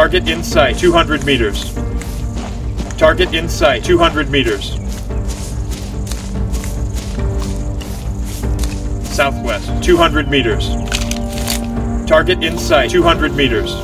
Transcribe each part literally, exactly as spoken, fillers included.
Target in sight, two hundred meters. Target in sight, two hundred meters. Southwest, two hundred meters. Target in sight, two hundred meters.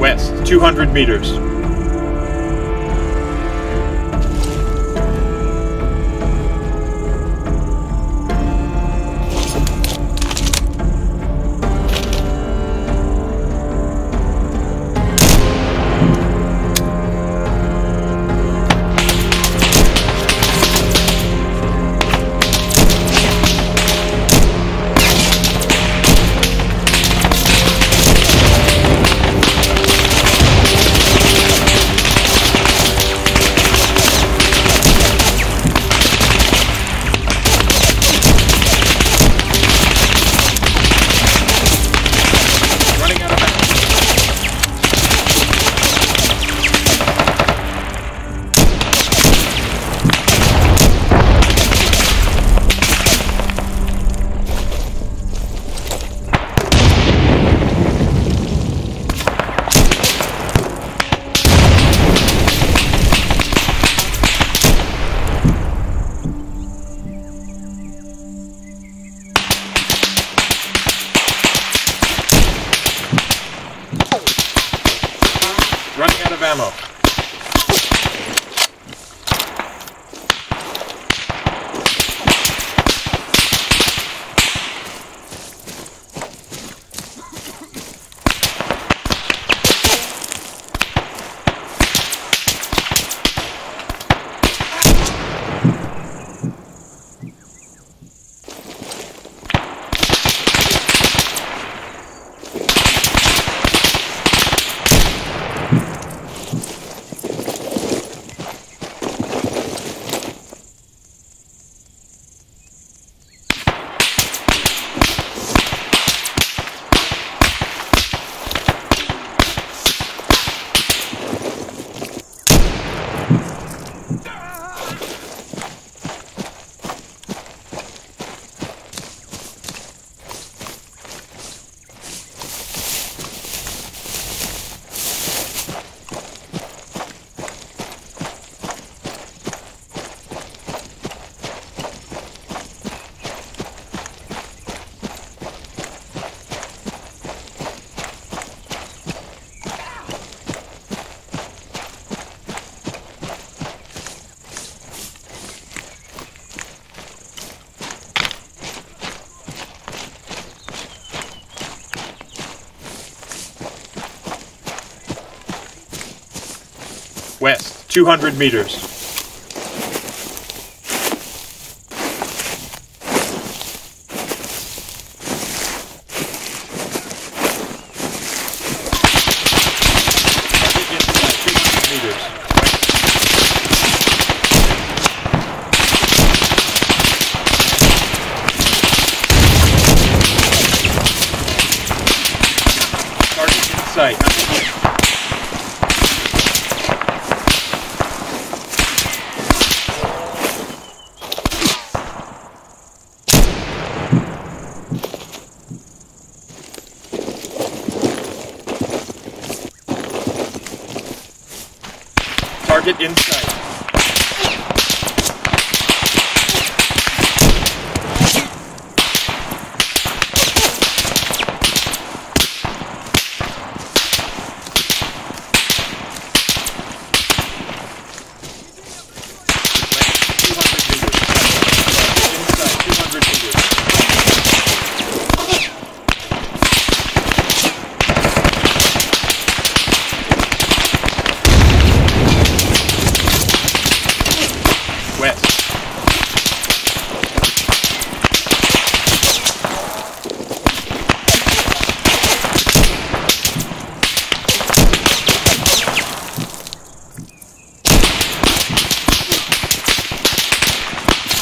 West, two hundred meters. Running out of ammo. West, two hundred meters. Target in sight, two hundred meters. Target in sight.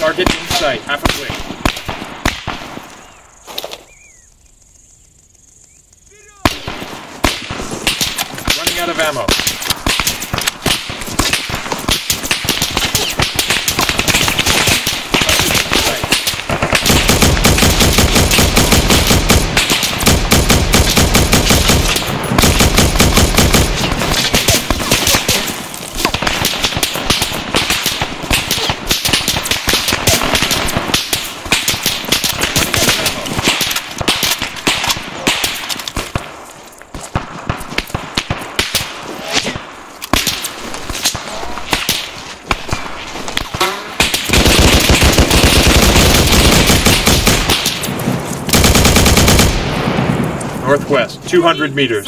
Target in sight, half a click. Running out of ammo. Target in sight. northwest, two hundred meters.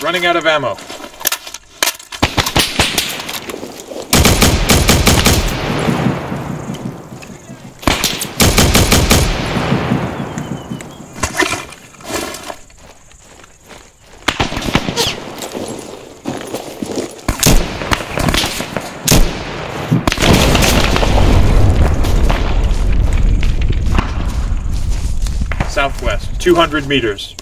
Running out of ammo. Southwest, two hundred meters.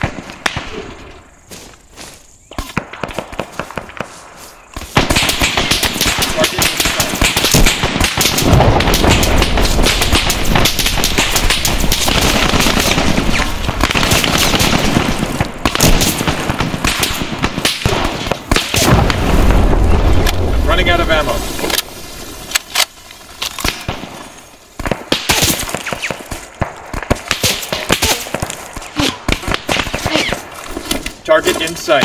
Running out of ammo. Target in sight.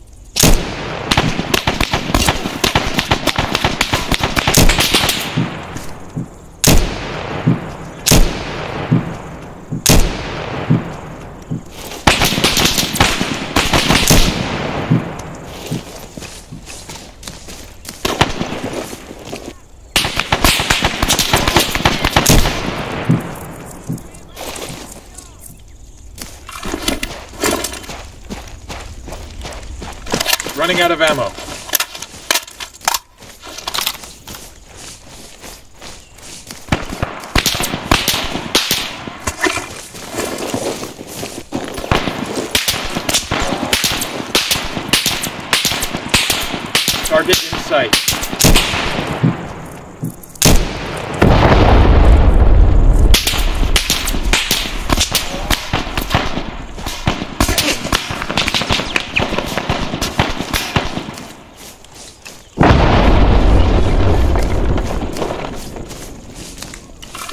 West. Running out of ammo. Target in sight.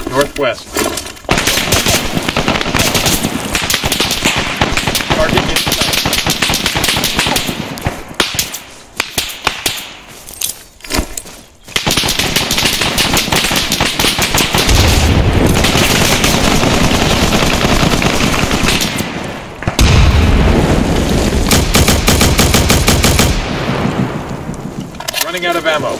Northwest. Target in sight. Running out of ammo.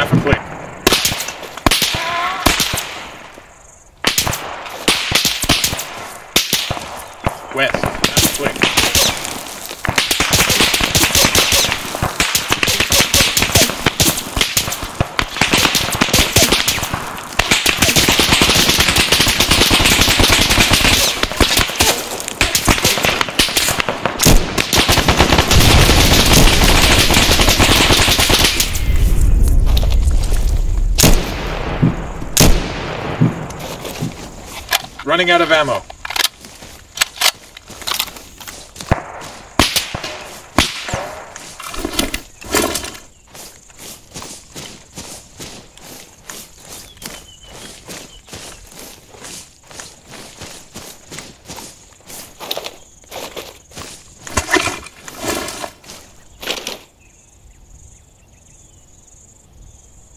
Half a click. West, half a click. running out of ammo.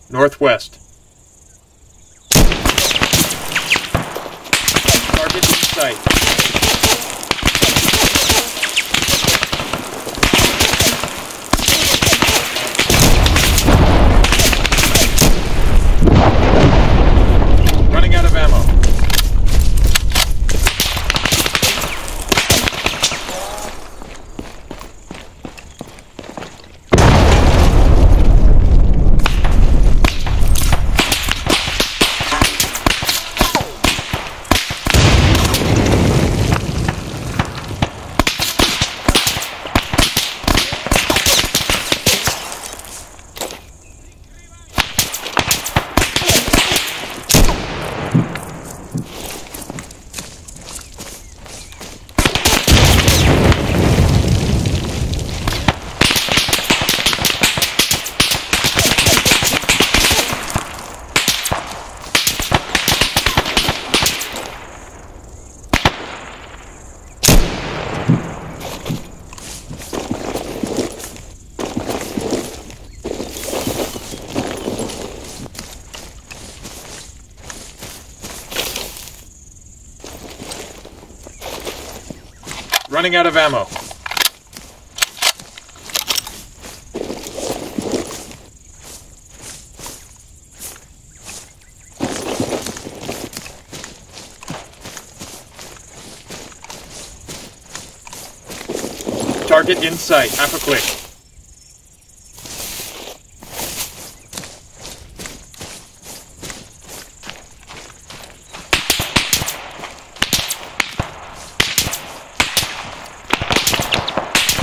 Northwest. Target in sight. Running out of ammo. Running out of ammo. Target in sight. Half a click.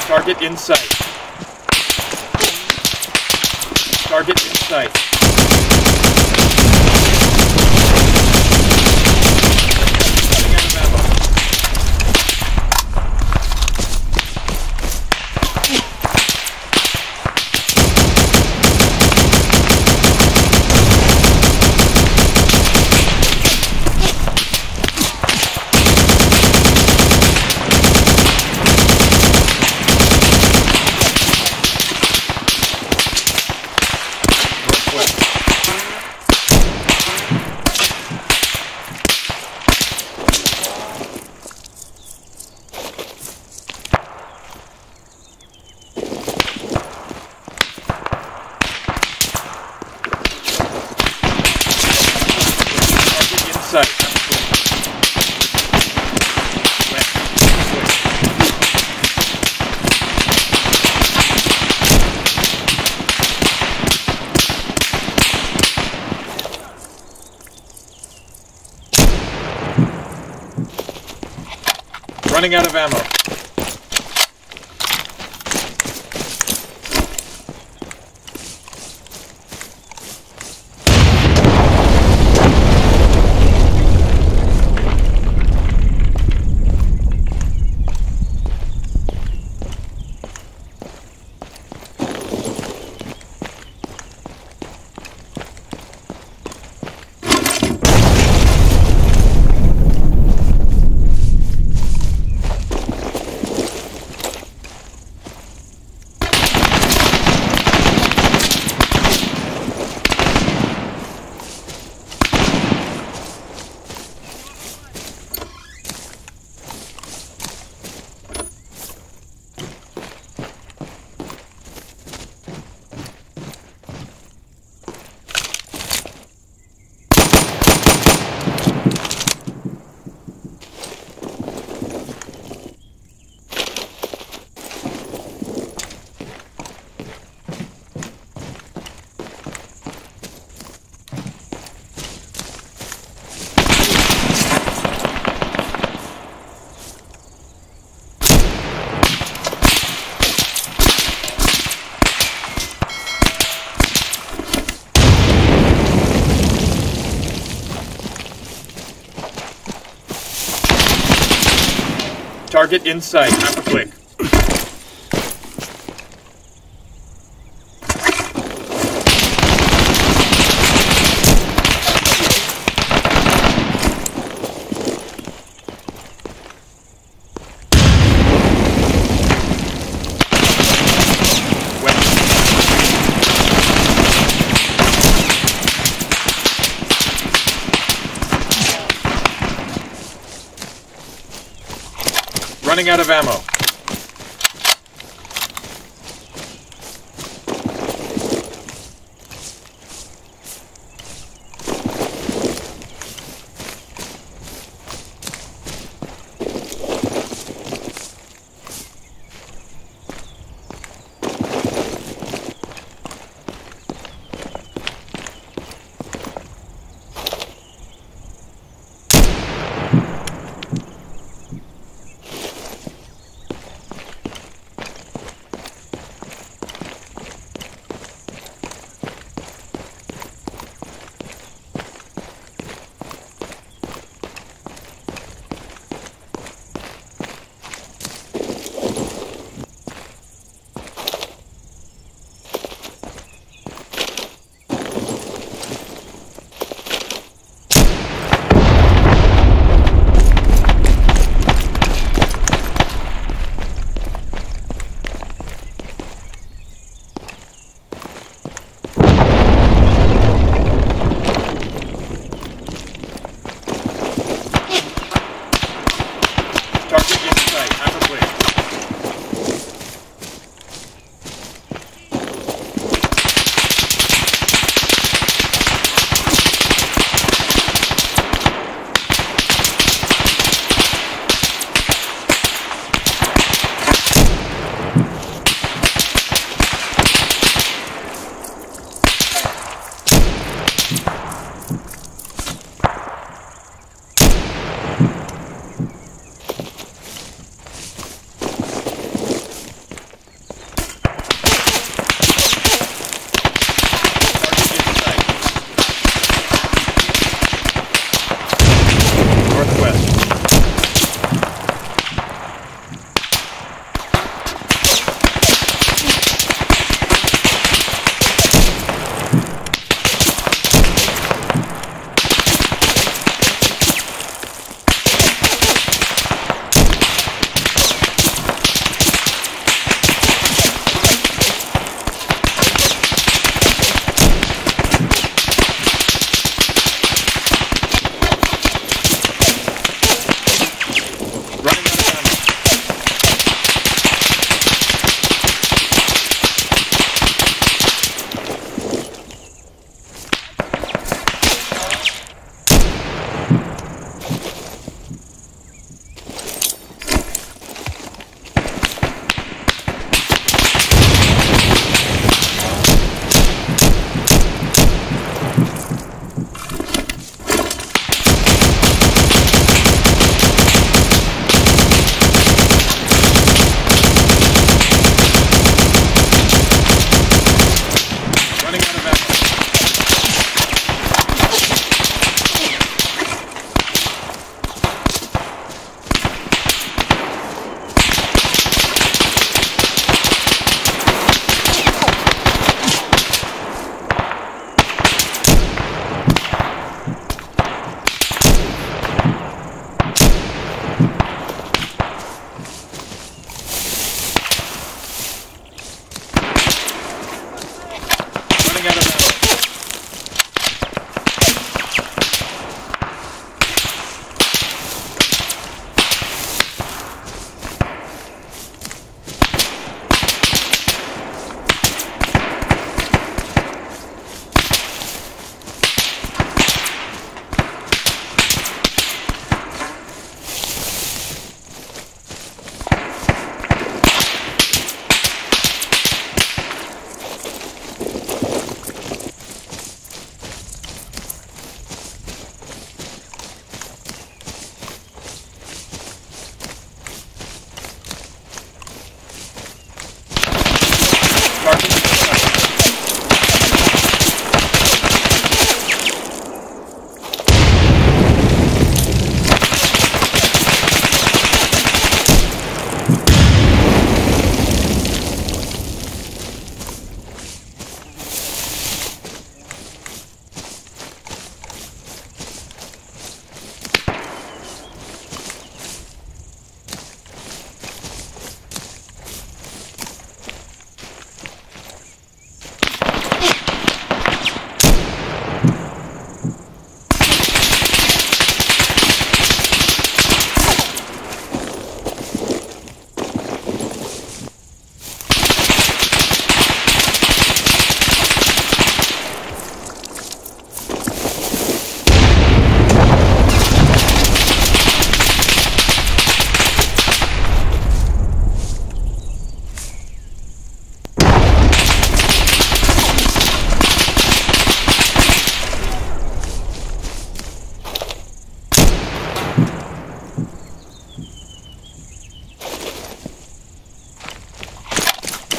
Target in sight. Target in sight. Running out of ammo. Running out of ammo. Target in sight. Not quick. Running out of ammo.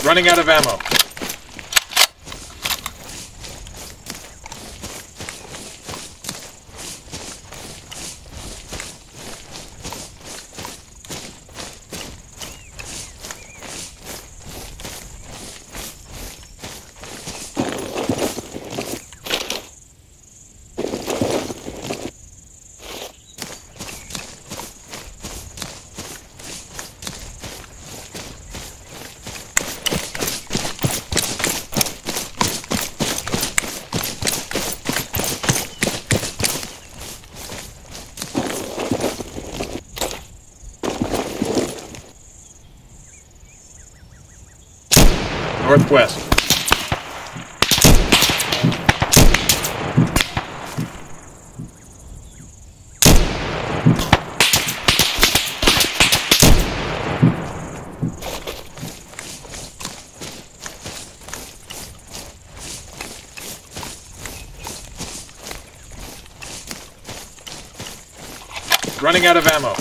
running out of ammo. Northwest. Running out of ammo.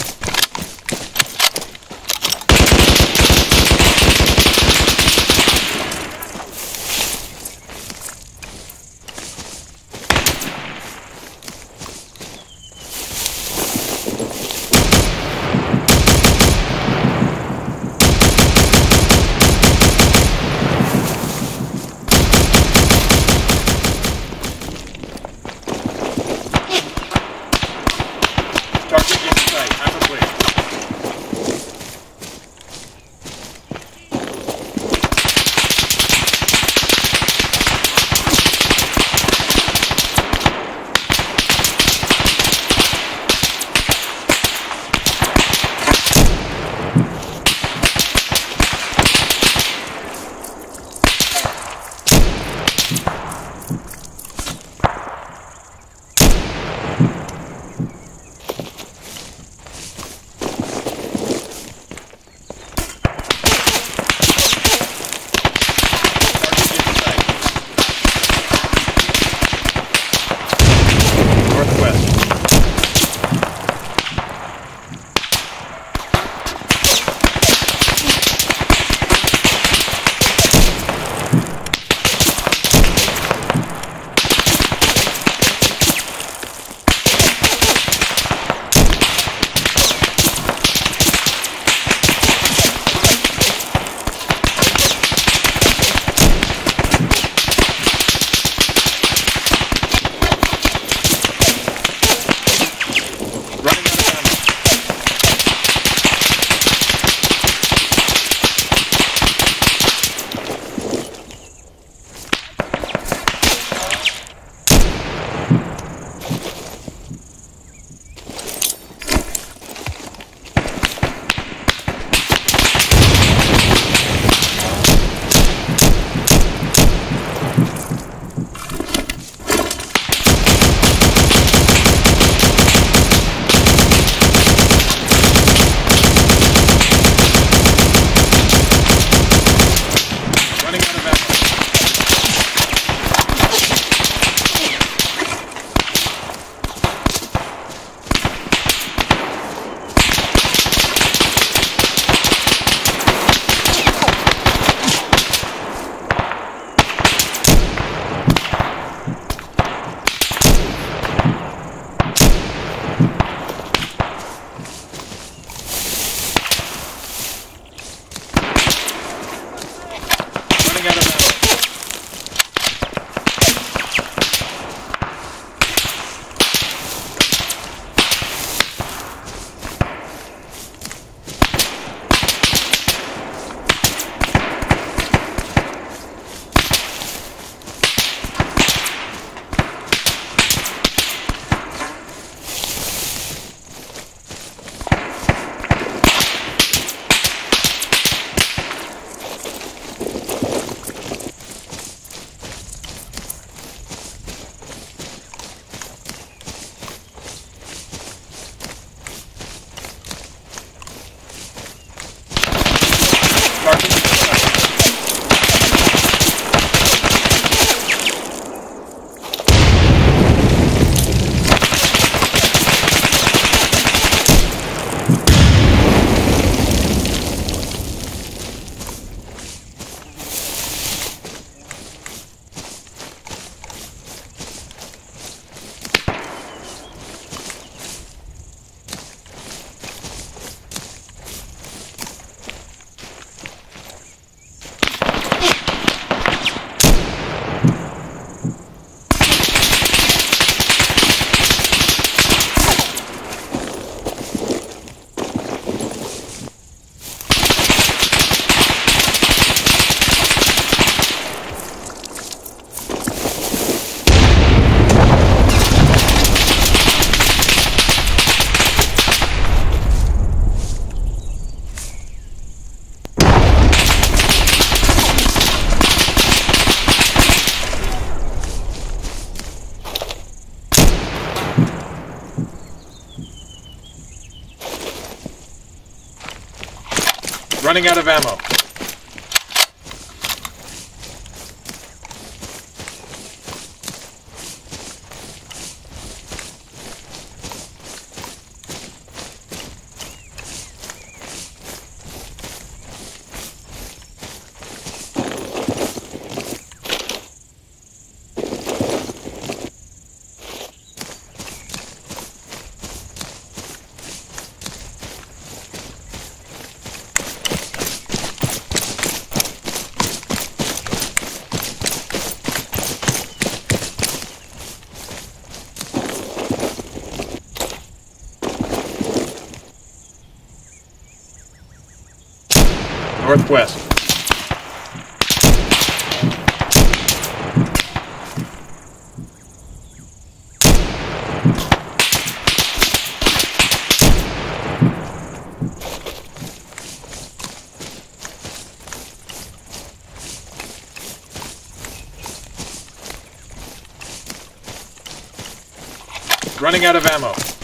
running out of ammo. Northwest. Running out of ammo.